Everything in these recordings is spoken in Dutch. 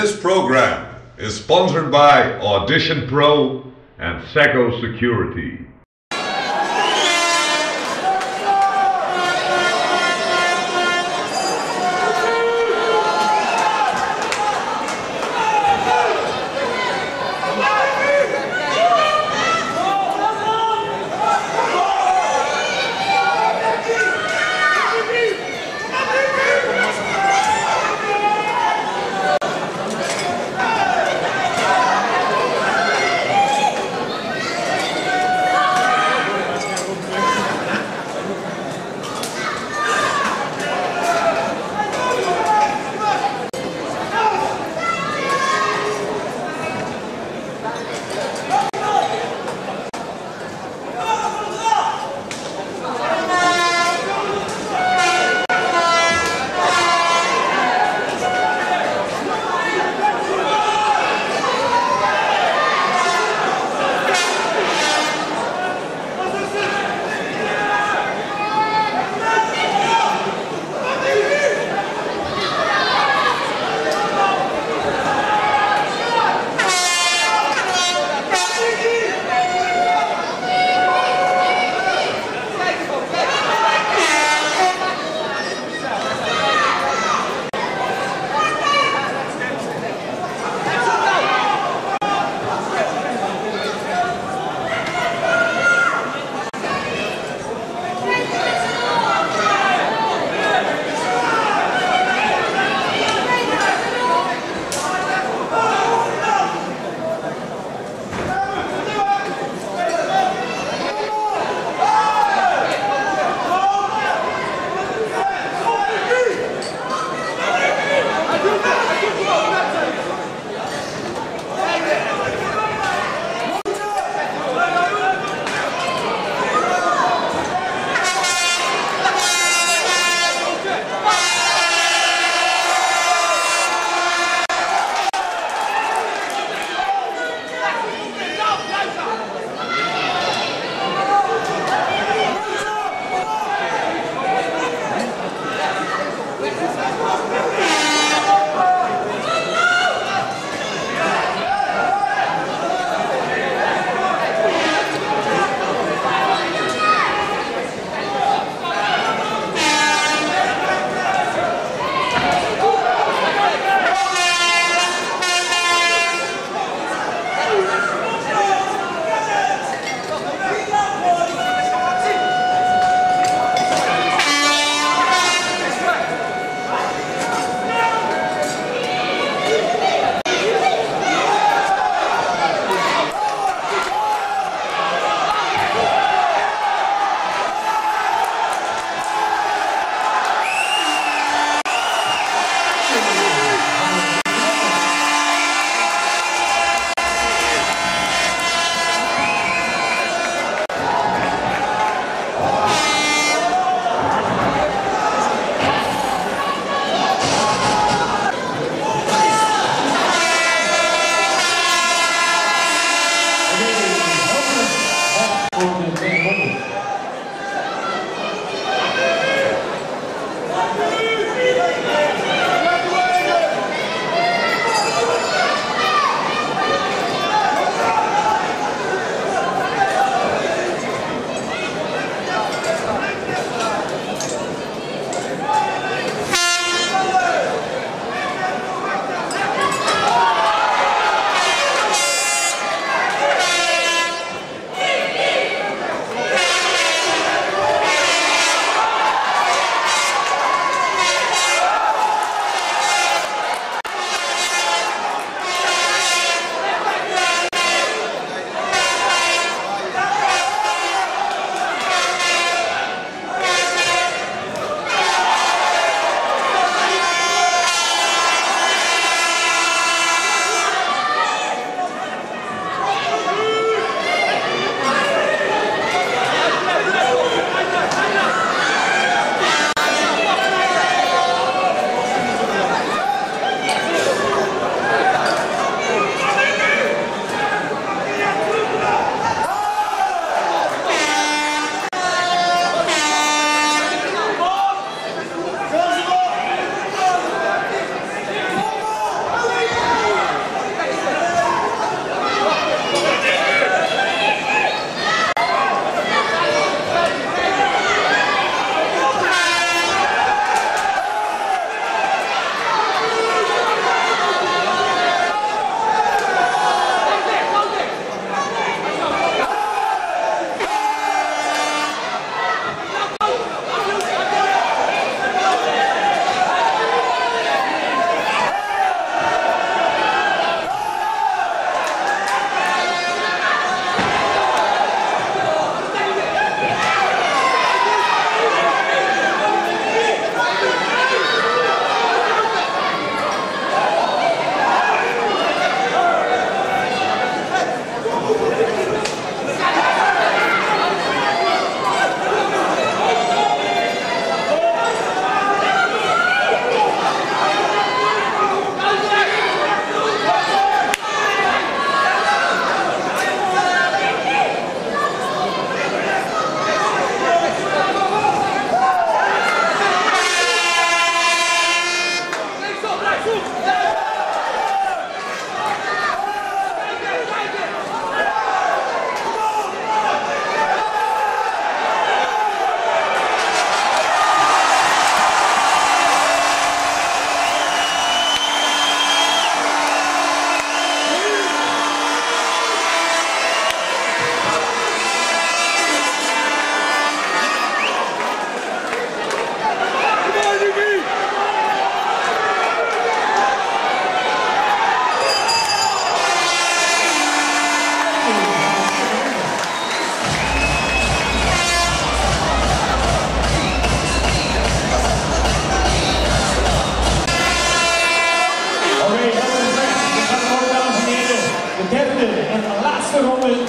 This program is sponsored by Audition Pro and Seco Security.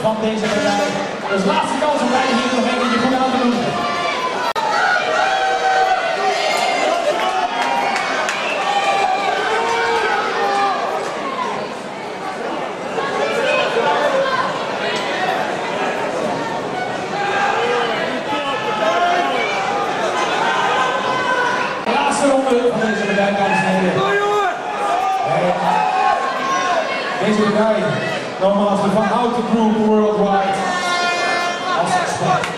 van deze partij. Dus laatste kans om wij hier nog even je goede hand te doen. Deze partij, nogmaals de Van Houten Groep Worldwide. Als expert.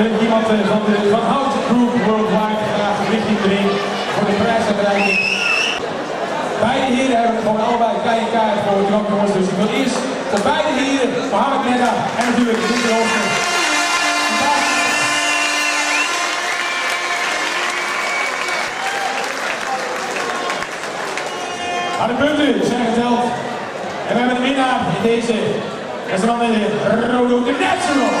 Wil ik iemand van de Van Houten Groep Worldwide graag een blikje drinken voor de prijsuitreiking. Beide heren hebben gewoon allebei een kleine kaart voor de knopjongens. Dus ik wil eerst voor beide heren, Mohammed Medhar en natuurlijk de Hoogte. Maar de punten zijn geteld. En we hebben de winnaar in deze. Dat is dan de Rode Hoed National.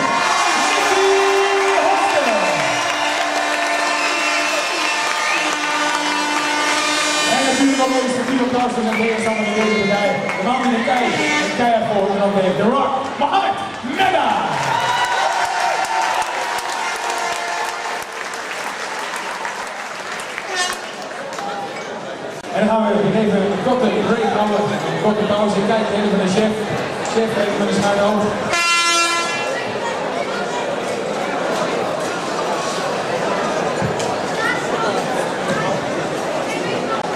Klassen en tegenstander in deze partij. De man in de tijd, de keihard voor en dan de Rock, Mohammed Medhar. En dan gaan we even een korte break houden, een korte pauze. Kijk even naar de chef. Chef even naar de schuine hoofd.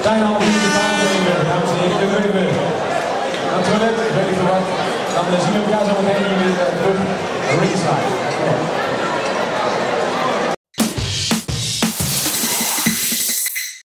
Zijn al die de baan. Dames en heren, de Weber, Antoinette, Ringside.